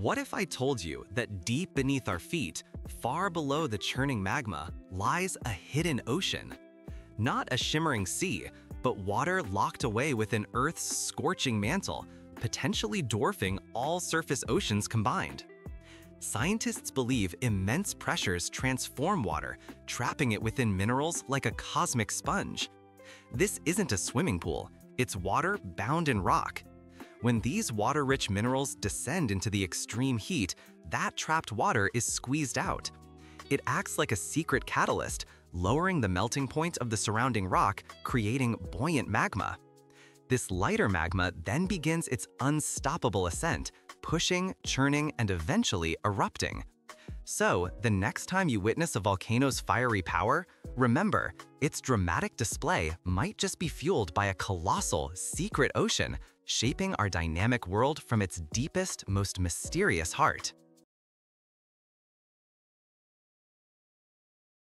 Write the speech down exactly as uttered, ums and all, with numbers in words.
What if I told you that deep beneath our feet, far below the churning magma, lies a hidden ocean? Not a shimmering sea, but water locked away within Earth's scorching mantle, potentially dwarfing all surface oceans combined. Scientists believe immense pressures transform water, trapping it within minerals like a cosmic sponge. This isn't a swimming pool, it's water bound in rock. When these water-rich minerals descend into the extreme heat, that trapped water is squeezed out. It acts like a secret catalyst, lowering the melting point of the surrounding rock, creating buoyant magma. This lighter magma then begins its unstoppable ascent, pushing, churning, and eventually erupting. So, the next time you witness a volcano's fiery power, remember, its dramatic display might just be fueled by a colossal, secret ocean, shaping our dynamic world from its deepest, most mysterious heart.